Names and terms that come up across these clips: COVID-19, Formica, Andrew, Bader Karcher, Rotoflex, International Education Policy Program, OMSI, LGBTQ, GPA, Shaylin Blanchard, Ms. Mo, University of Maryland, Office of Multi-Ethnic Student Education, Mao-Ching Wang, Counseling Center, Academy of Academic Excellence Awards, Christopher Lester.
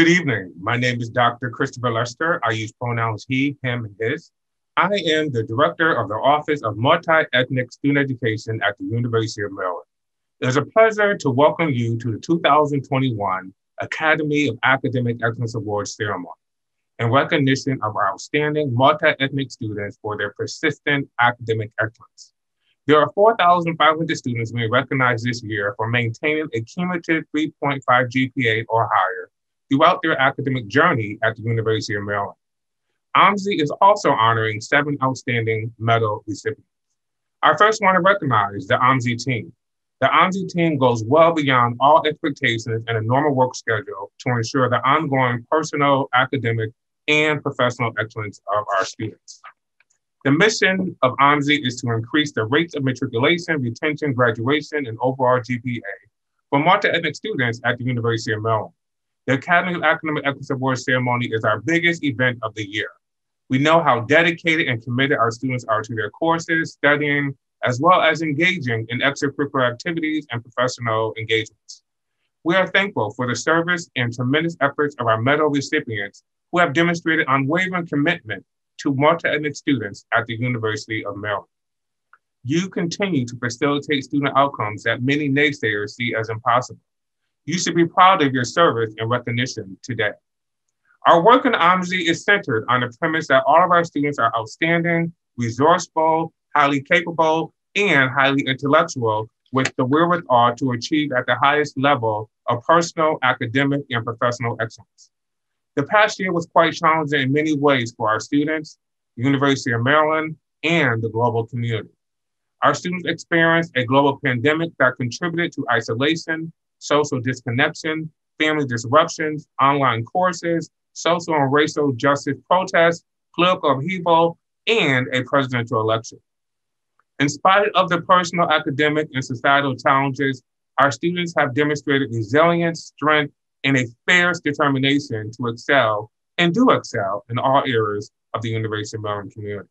Good evening. My name is Dr. Christopher Lester. I use pronouns he, him, and his. I am the director of the Office of Multi-Ethnic Student Education at the University of Maryland. It is a pleasure to welcome you to the 2021 Academy of Academic Excellence Awards ceremony in recognition of our outstanding multi-ethnic students for their persistent academic excellence. There are 4,500 students being recognized this year for maintaining a cumulative 3.5 GPA or higher throughout their academic journey at the University of Maryland. OMSI is also honoring 7 outstanding medal recipients. I first want to recognize the OMSI team. The OMSI team goes well beyond all expectations and a normal work schedule to ensure the ongoing personal, academic, and professional excellence of our students. The mission of OMSI is to increase the rates of matriculation, retention, graduation, and overall GPA for multi-ethnic students at the University of Maryland. The Academy of Academic Excellence Awards ceremony is our biggest event of the year. We know how dedicated and committed our students are to their courses, studying, as well as engaging in extracurricular activities and professional engagements. We are thankful for the service and tremendous efforts of our medal recipients who have demonstrated unwavering commitment to multi-ethnic students at the University of Maryland. You continue to facilitate student outcomes that many naysayers see as impossible. You should be proud of your service and recognition today. Our work in OMSI is centered on the premise that all of our students are outstanding, resourceful, highly capable, and highly intellectual, with the wherewithal to achieve at the highest level of personal, academic, and professional excellence. The past year was quite challenging in many ways for our students, the University of Maryland, and the global community. Our students experienced a global pandemic that contributed to isolation, social disconnection, family disruptions, online courses, social and racial justice protests, political upheaval, and a presidential election. In spite of the personal, academic, and societal challenges, our students have demonstrated resilience, strength, and a fierce determination to excel and do excel in all areas of the University of Maryland community.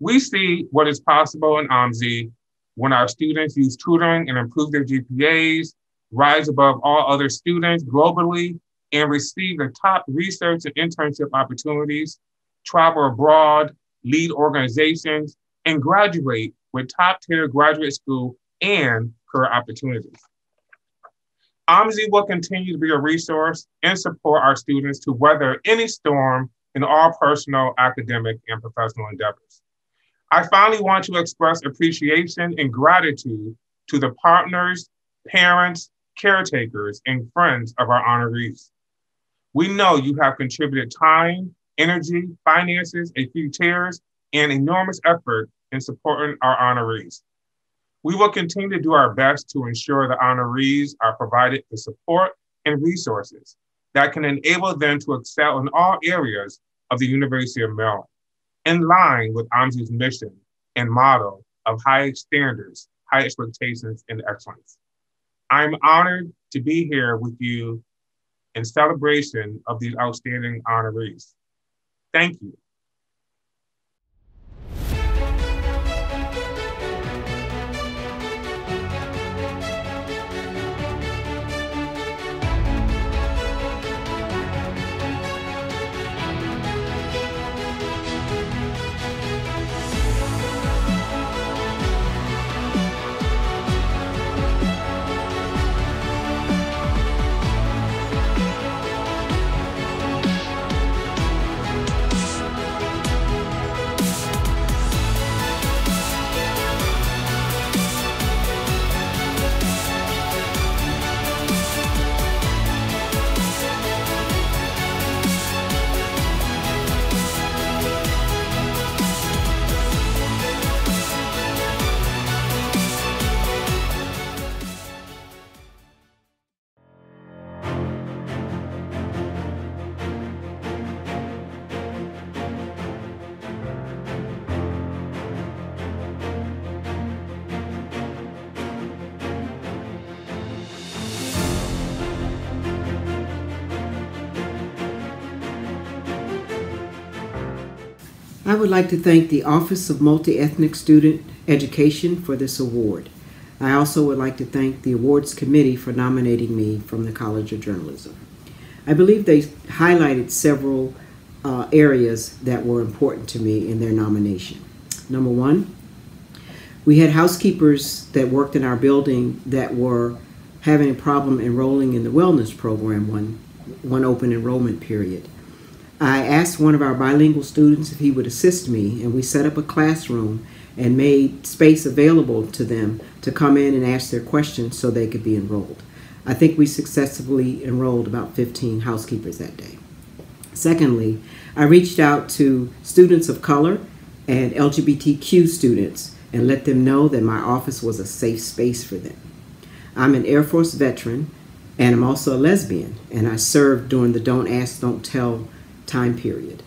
We see what is possible in OMSI when our students use tutoring and improve their GPAs, rise above all other students globally, and receive the top research and internship opportunities, travel abroad, lead organizations, and graduate with top-tier graduate school and career opportunities. OMSI will continue to be a resource and support our students to weather any storm in all personal, academic, and professional endeavors. I finally want to express appreciation and gratitude to the partners, parents, caretakers, and friends of our honorees. We know you have contributed time, energy, finances, a few tears, and enormous effort in supporting our honorees. We will continue to do our best to ensure the honorees are provided the support and resources that can enable them to excel in all areas of the University of Maryland, in line with OMSI's mission and model of high standards, high expectations, and excellence. I'm honored to be here with you in celebration of these outstanding honorees. Thank you. I would like to thank the Office of Multi-Ethnic Student Education for this award. I also would like to thank the Awards Committee for nominating me from the College of Journalism. I believe they highlighted several areas that were important to me in their nomination. Number one, we had housekeepers that worked in our building that were having a problem enrolling in the wellness program one open enrollment period. I asked one of our bilingual students if he would assist me, and we set up a classroom and made space available to them to come in and ask their questions so they could be enrolled. I think we successfully enrolled about 15 housekeepers that day. Secondly, I reached out to students of color and LGBTQ students and let them know that my office was a safe space for them. I'm an Air Force veteran, and I'm also a lesbian, and I served during the Don't Ask, Don't Tell time period.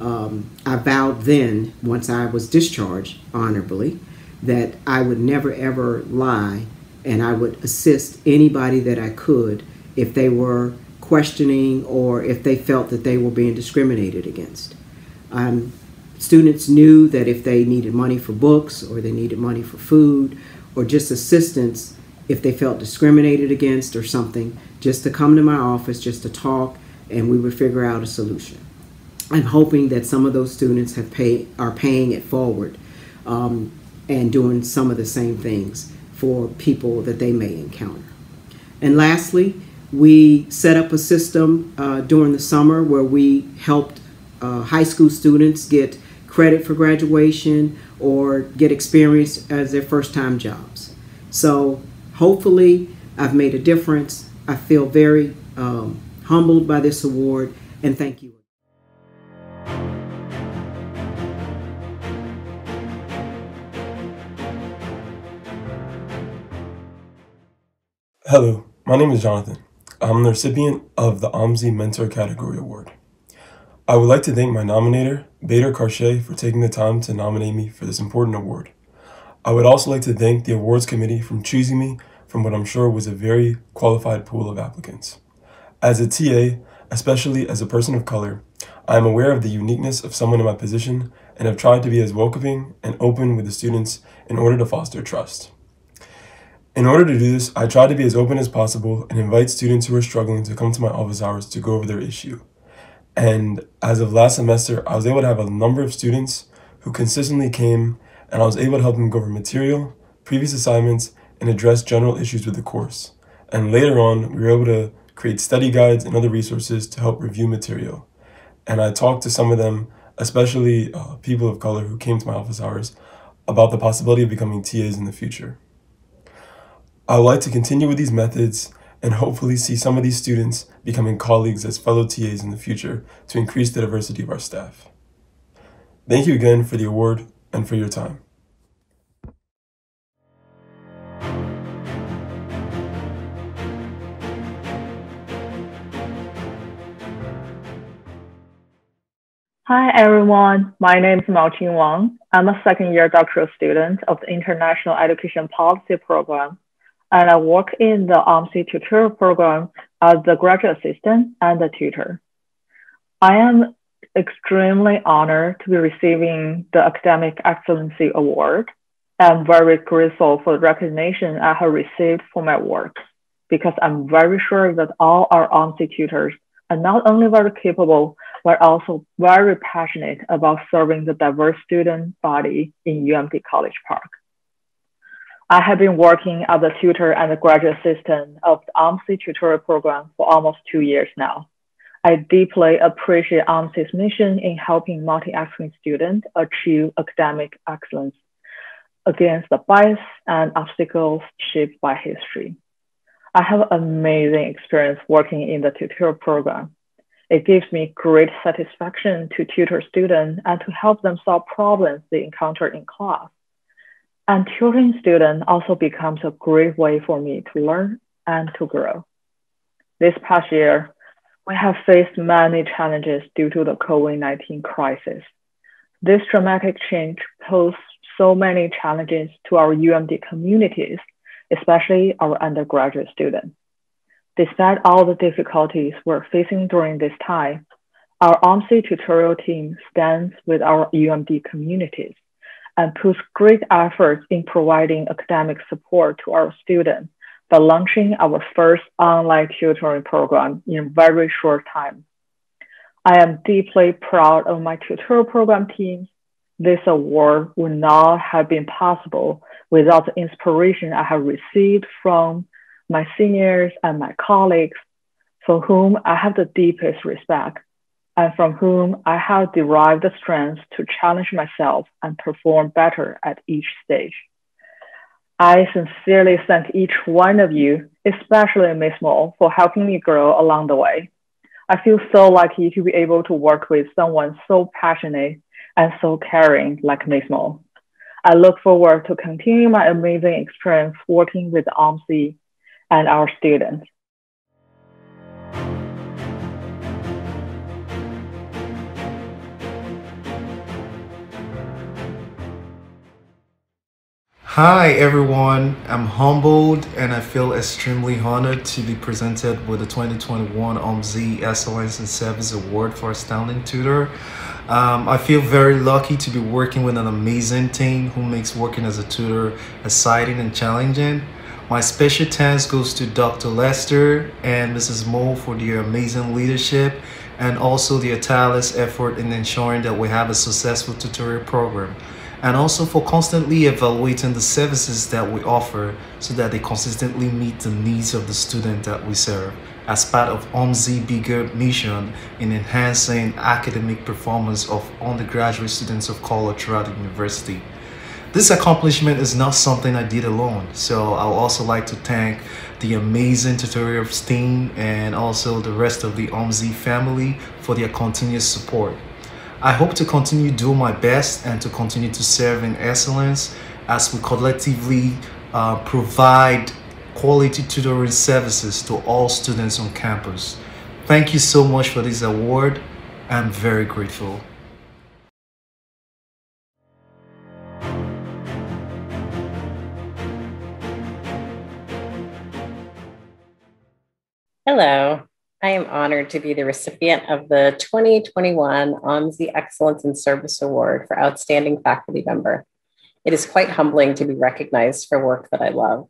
I vowed then, once I was discharged honorably, that I would never ever lie, and I would assist anybody that I could if they were questioning or if they felt that they were being discriminated against. Students knew that if they needed money for books or they needed money for food or just assistance, if they felt discriminated against or something, just to come to my office, just to talk, and we would figure out a solution. I'm hoping that some of those students have are paying it forward and doing some of the same things for people that they may encounter. And lastly, we set up a system during the summer where we helped high school students get credit for graduation or get experience as their first-time jobs. So hopefully I've made a difference. I feel very humbled by this award, and thank you. Hello, my name is Jonathan. I'm the recipient of the OMSI Mentor Category Award. I would like to thank my nominator, Bader Karcher, for taking the time to nominate me for this important award. I would also like to thank the awards committee for choosing me from what I'm sure was a very qualified pool of applicants. As a TA, especially as a person of color, I am aware of the uniqueness of someone in my position and have tried to be as welcoming and open with the students in order to foster trust. In order to do this, I try to be as open as possible and invite students who are struggling to come to my office hours to go over their issue. And as of last semester, I was able to have a number of students who consistently came, and I was able to help them go over material, previous assignments, and address general issues with the course. And later on, we were able to create study guides and other resources to help review material. And I talked to some of them, especially people of color who came to my office hours, about the possibility of becoming TAs in the future. I would like to continue with these methods and hopefully see some of these students becoming colleagues as fellow TAs in the future to increase the diversity of our staff. Thank you again for the award and for your time. Hi everyone, my name is Mao-Ching Wang. I'm a second-year doctoral student of the International Education Policy Program, and I work in the OMSI tutorial program as the graduate assistant and a tutor. I am extremely honored to be receiving the Academic Excellency Award. I'm very grateful for the recognition I have received for my work, because I'm very sure that all our OMSI tutors are not only very capable, but also very passionate about serving the diverse student body in UMD College Park. I have been working as a tutor and a graduate assistant of the OMSI tutorial program for almost 2 years now. I deeply appreciate OMSI's mission in helping multi-ethnic students achieve academic excellence against the bias and obstacles shaped by history. I have amazing experience working in the tutorial program. It gives me great satisfaction to tutor students and to help them solve problems they encounter in class. And tutoring students also becomes a great way for me to learn and to grow. This past year, we have faced many challenges due to the COVID-19 crisis. This dramatic change posed so many challenges to our UMD communities, especially our undergraduate students. Despite all the difficulties we're facing during this time, our OMSI tutorial team stands with our UMD communities and puts great efforts in providing academic support to our students by launching our first online tutoring program in a very short time. I am deeply proud of my tutorial program team. This award would not have been possible without the inspiration I have received from my seniors and my colleagues, for whom I have the deepest respect, and from whom I have derived the strength to challenge myself and perform better at each stage. I sincerely thank each one of you, especially Ms. Mo, for helping me grow along the way. I feel so lucky to be able to work with someone so passionate and so caring like Ms. Mo. I look forward to continuing my amazing experience working with OMSI and our students. Hi everyone, I'm humbled and I feel extremely honored to be presented with the 2021 OMSI Excellence in Service Award for Outstanding Tutor. I feel very lucky to be working with an amazing team who makes working as a tutor exciting and challenging. My special thanks goes to Dr. Lester and Mrs. Mo for their amazing leadership and also their tireless effort in ensuring that we have a successful tutorial program, and also for constantly evaluating the services that we offer so that they consistently meet the needs of the student that we serve as part of OMSI's bigger mission in enhancing academic performance of undergraduate students of color throughout the university. This accomplishment is not something I did alone, so I would also like to thank the amazing tutorial team and also the rest of the OMSI family for their continuous support. I hope to continue doing my best and to continue to serve in excellence as we collectively provide quality tutoring services to all students on campus. Thank you so much for this award. I'm very grateful. Hello. I am honored to be the recipient of the 2021 OMSI Excellence in Service Award for Outstanding Faculty Member. It is quite humbling to be recognized for work that I love.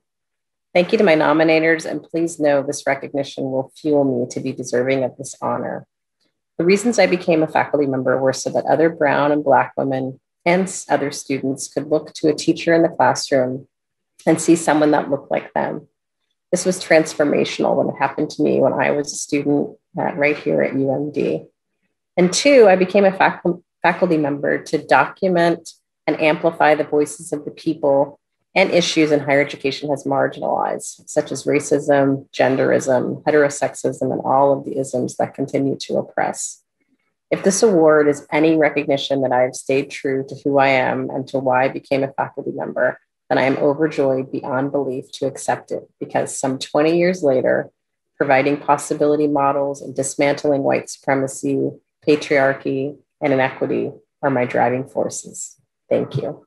Thank you to my nominators, and please know this recognition will fuel me to be deserving of this honor. The reasons I became a faculty member were so that other Brown and Black women and other students could look to a teacher in the classroom and see someone that looked like them. This was transformational when it happened to me when I was a student right here at UMD. And two, I became a faculty member to document and amplify the voices of the people and issues in higher education has marginalized, such as racism, genderism, heterosexism, and all of the isms that continue to oppress. If this award is any recognition that I have stayed true to who I am and to why I became a faculty member, and I am overjoyed beyond belief to accept it, because some 20 years later, providing possibility models and dismantling white supremacy, patriarchy, and inequity are my driving forces. Thank you.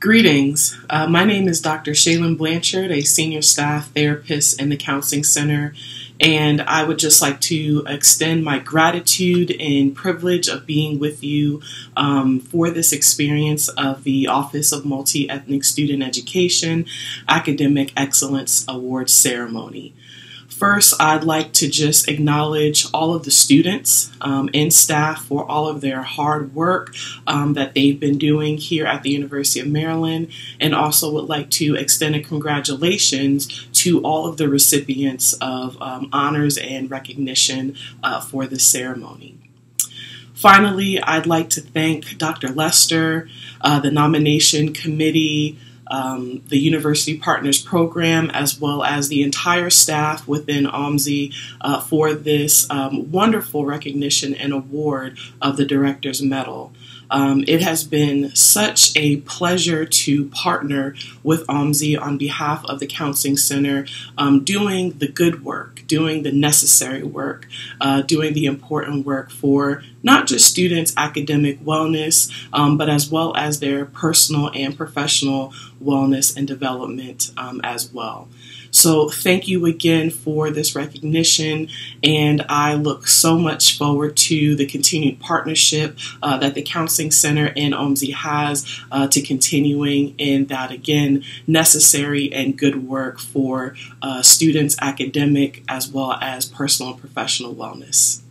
Greetings. My name is Dr. Shaylin Blanchard, a senior staff therapist in the Counseling Center, and I would just like to extend my gratitude and privilege of being with you for this experience of the Office of Multi-Ethnic Student Education Academic Excellence Award Ceremony. First, I'd like to just acknowledge all of the students and staff for all of their hard work that they've been doing here at the University of Maryland, and also would like to extend a congratulations to all of the recipients of honors and recognition for this ceremony. Finally, I'd like to thank Dr. Lester, the nomination committee, the University Partners Program, as well as the entire staff within OMSI for this wonderful recognition and award of the Director's Medal. It has been such a pleasure to partner with OMSI on behalf of the Counseling Center, doing the good work, doing the necessary work, doing the important work for not just students' academic wellness, but as well as their personal and professional wellness and development as well. So thank you again for this recognition, and I look so much forward to the continued partnership that the Counseling Center and OMSI has to continuing in that, again, necessary and good work for students' academic as well as personal and professional wellness.